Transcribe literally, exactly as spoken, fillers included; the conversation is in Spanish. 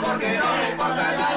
Porque no me importa nada.